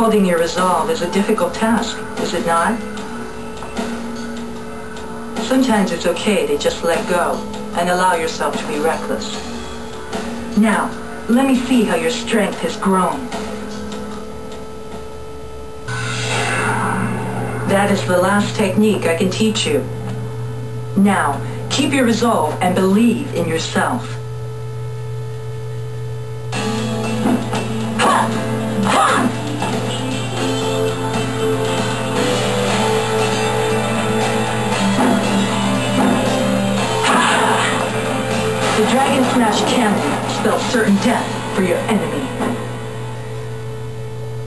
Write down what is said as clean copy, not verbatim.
Holding your resolve is a difficult task, is it not? Sometimes it's okay to just let go and allow yourself to be reckless. Now, let me see how your strength has grown. That is the last technique I can teach you. Now, keep your resolve and believe in yourself. The Dragon Smash Cannon spells certain death for your enemy.